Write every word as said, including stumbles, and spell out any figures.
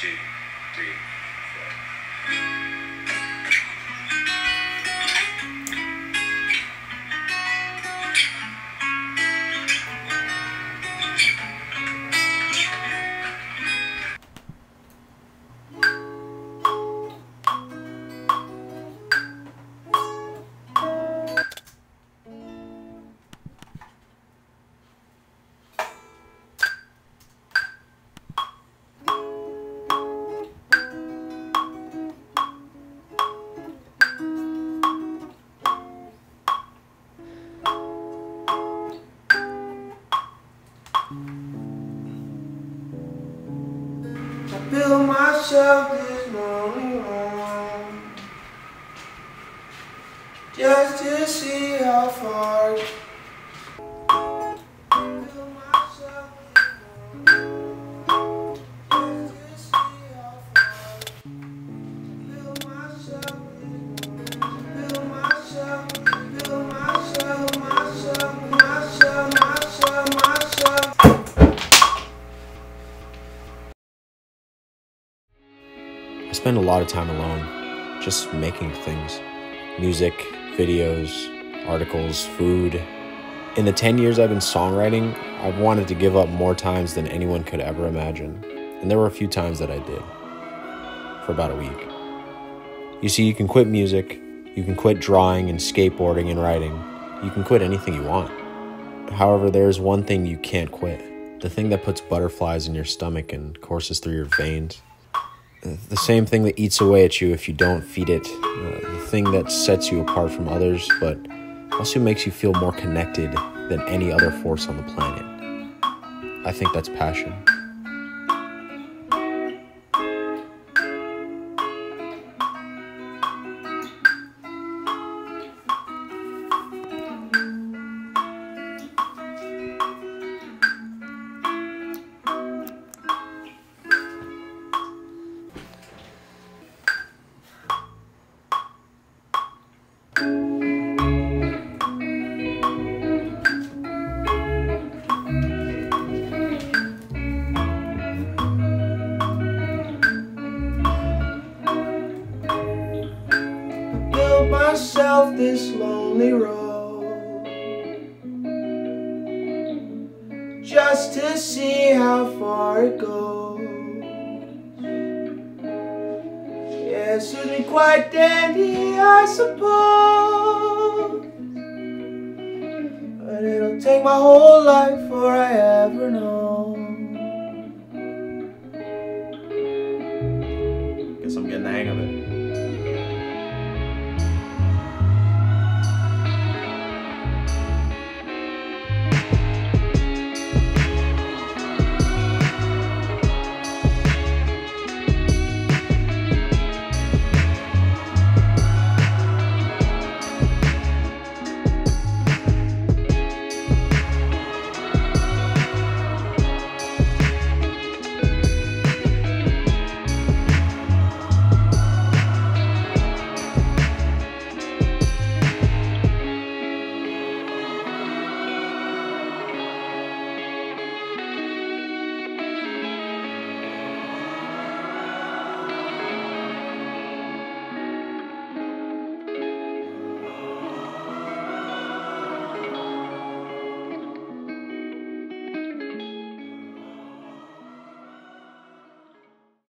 two, three, four. Build myself this morning round, just to see how far. Build myself this morning round, just to see how far. Build myself this morning, build myself, build myself, myself, myself, myself, myself. I spend a lot of time alone, just making things. Music, videos, articles, food. In the ten years I've been songwriting, I've wanted to give up more times than anyone could ever imagine. And there were a few times that I did, for about a week. You see, you can quit music, you can quit drawing and skateboarding and writing, you can quit anything you want. However, there is one thing you can't quit, the thing that puts butterflies in your stomach and courses through your veins. The same thing that eats away at you if you don't feed it, uh, the thing that sets you apart from others, but also makes you feel more connected than any other force on the planet. I think that's passion. Myself this lonely road, just to see how far it goes. Yes, it'd be quite dandy, I suppose, but it'll take my whole life before I ever know.